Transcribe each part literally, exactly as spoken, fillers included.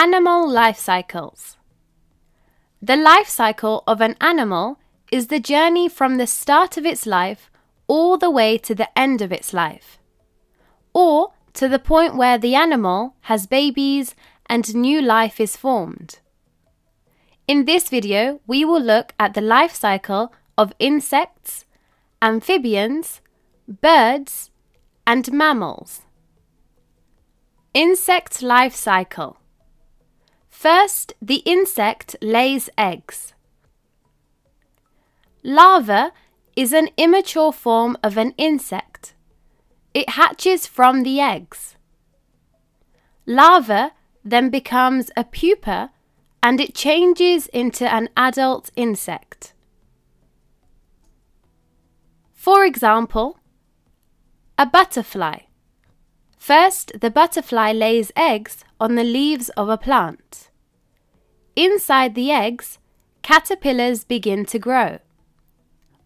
Animal life cycles. The life cycle of an animal is the journey from the start of its life all the way to the end of its life, or to the point where the animal has babies and new life is formed. In this video, we will look at the life cycle of insects, amphibians, birds, and mammals. Insect life cycle. First, the insect lays eggs. Larva is an immature form of an insect. It hatches from the eggs. Larva then becomes a pupa and it changes into an adult insect. For example, a butterfly. First, the butterfly lays eggs on the leaves of a plant. Inside the eggs, caterpillars begin to grow.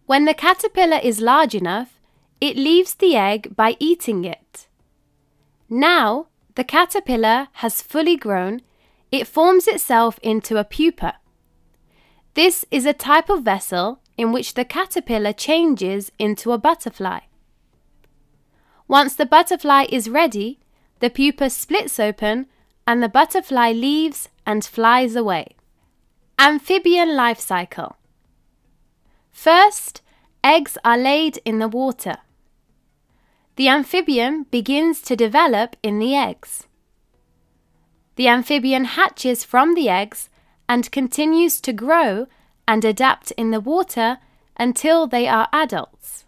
When the caterpillar is large enough, it leaves the egg by eating it. Now, the caterpillar has fully grown, it forms itself into a pupa. This is a type of vessel in which the caterpillar changes into a butterfly. Once the butterfly is ready, the pupa splits open and the butterfly leaves and flies away. Amphibian life cycle. First, eggs are laid in the water. The amphibian begins to develop in the eggs. The amphibian hatches from the eggs and continues to grow and adapt in the water until they are adults.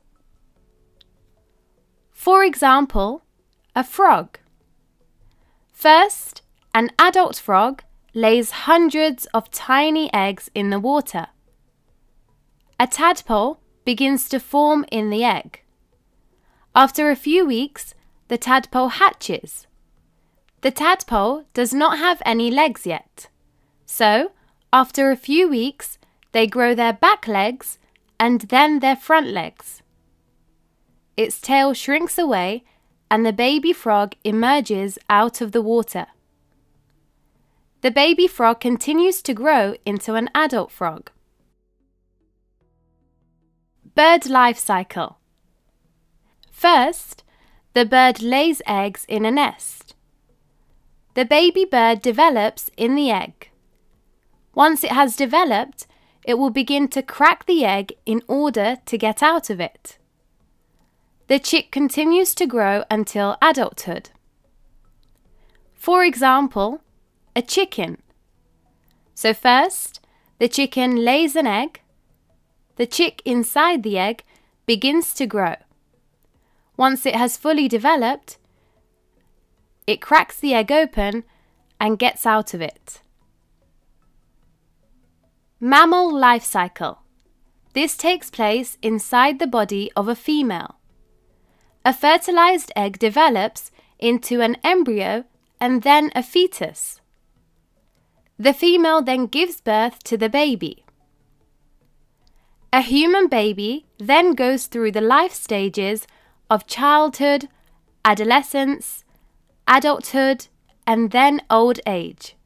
For example, a frog. First, an adult frog lays hundreds of tiny eggs in the water. A tadpole begins to form in the egg. After a few weeks, the tadpole hatches. The tadpole does not have any legs yet. So, after a few weeks, they grow their back legs and then their front legs. Its tail shrinks away and the baby frog emerges out of the water. The baby frog continues to grow into an adult frog. Bird life cycle. First, the bird lays eggs in a nest. The baby bird develops in the egg. Once it has developed, it will begin to crack the egg in order to get out of it. The chick continues to grow until adulthood. For example, a chicken. So first, the chicken lays an egg. The chick inside the egg begins to grow. Once it has fully developed, it cracks the egg open and gets out of it. Mammal life cycle. This takes place inside the body of a female. A fertilized egg develops into an embryo and then a fetus. The female then gives birth to the baby. A human baby then goes through the life stages of childhood, adolescence, adulthood, and then old age.